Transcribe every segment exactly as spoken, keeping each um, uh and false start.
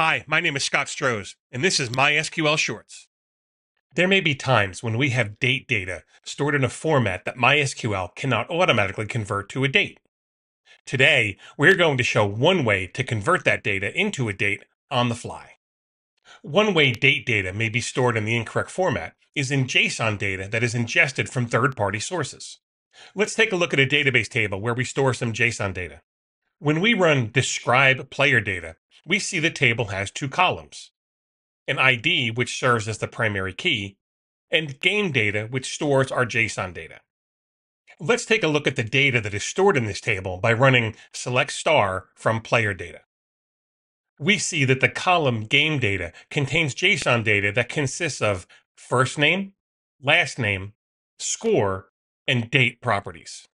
Hi, my name is Scott Strohs, and this is MySQL Shorts. There may be times when we have date data stored in a format that MySQL cannot automatically convert to a date. Today, we're going to show one way to convert that data into a date on the fly. One way date data may be stored in the incorrect format is in JSON data that is ingested from third-party sources. Let's take a look at a database table where we store some JSON data. When we run describe player data, we see the table has two columns, an I D, which serves as the primary key, and game data, which stores our JSON data. Let's take a look at the data that is stored in this table by running select star from player data. We see that the column game data contains JSON data that consists of first name, last name, score, and date properties.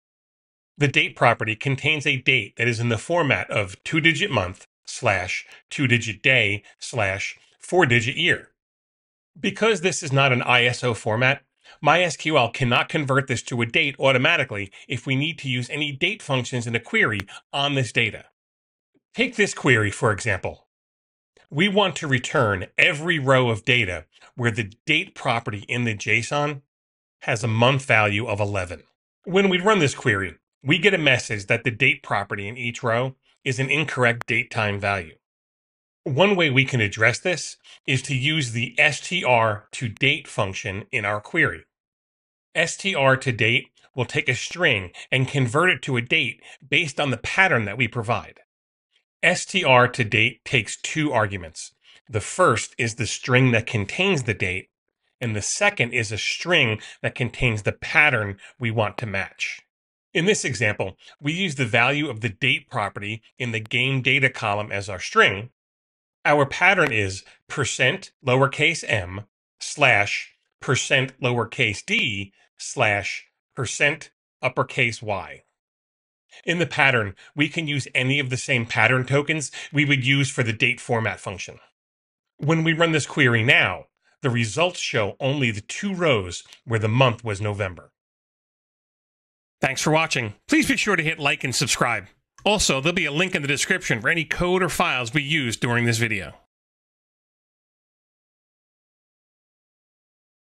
The date property contains a date that is in the format of two-digit month slash two-digit day slash four-digit year. Because this is not an I S O format, MySQL cannot convert this to a date automatically if we need to use any date functions in a query on this data. Take this query, for example. We want to return every row of data where the date property in the JSON has a month value of eleven. When we run this query, we get a message that the date property in each row is an incorrect date time value. One way we can address this is to use the str to date function in our query. str to date will take a string and convert it to a date based on the pattern that we provide. str to date takes two arguments. The first is the string that contains the date, and the second is a string that contains the pattern we want to match. In this example, we use the value of the date property in the game data column as our string. Our pattern is percent lowercase m slash percent lowercase d slash percent uppercase y. In the pattern, we can use any of the same pattern tokens we would use for the date format function. When we run this query now, the results show only the two rows where the month was November. Thanks for watching. Please be sure to hit like and subscribe. Also, there'll be a link in the description for any code or files we used during this video.